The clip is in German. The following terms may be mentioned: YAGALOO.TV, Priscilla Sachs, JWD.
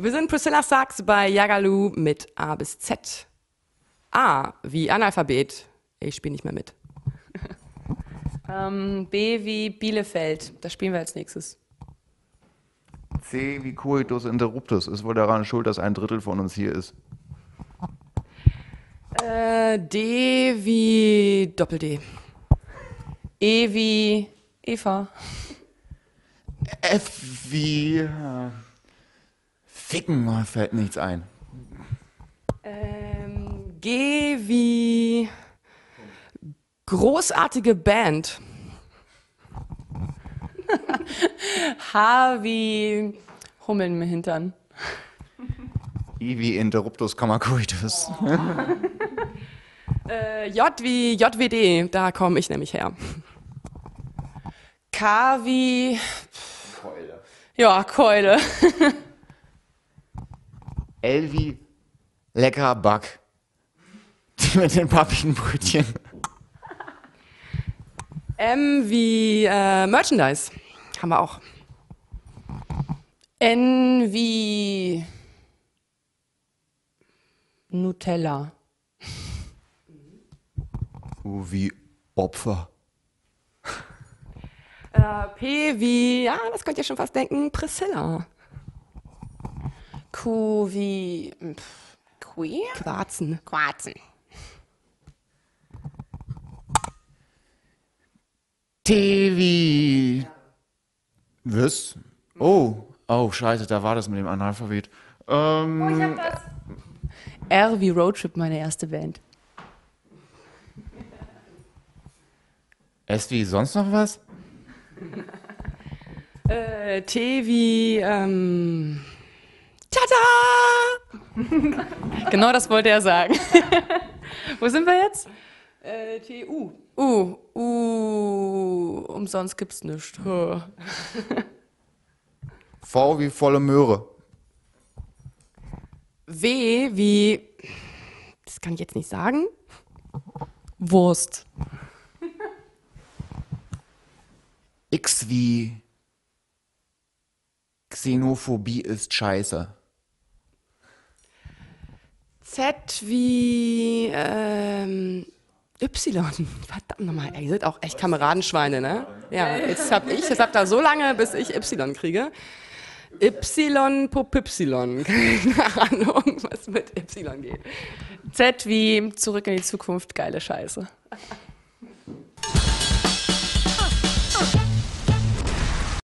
Wir sind Priscilla Sachs bei YAGALOO mit A bis Z. A wie Analphabet. Ich spiele nicht mehr mit. B wie Bielefeld. Das spielen wir als nächstes. C wie Coitus interruptus. Ist wohl daran schuld, dass ein Drittel von uns hier ist. D wie Doppel-D. E wie Eva. F wie Ficken, fällt nichts ein. G wie großartige Band. H wie Hummeln im Hintern. I wie Interruptus, Coitus. Oh. J wie JWD, da komme ich nämlich her. K wie Keule. Ja, Keule. L wie lecker Back. Die mit den pappigen Brötchen. M wie Merchandise. Haben wir auch. N wie Nutella. U wie Opfer. P wie, ja, das könnt ihr schon fast denken, Priscilla. Q wie Queer? Quarzen. Quarzen. T wie... Was? Oh, scheiße, da war das mit dem Analphabet. Oh, ich hab das. R wie Roadtrip, meine erste Band. S wie sonst noch was? T wie... Tada! Genau das wollte er sagen. Wo sind wir jetzt? TU. Umsonst gibt's nichts. V wie volle Möhre. W wie... Das kann ich jetzt nicht sagen. Wurst. X wie... Xenophobie ist scheiße. Z wie... Y. Verdammt nochmal, ihr seid auch echt Kameradenschweine, ne? Ja, jetzt hab da so lange, bis ich Y kriege. Y, Pop Y. Keine Ahnung, was mit Y geht. Z wie zurück in die Zukunft, geile Scheiße.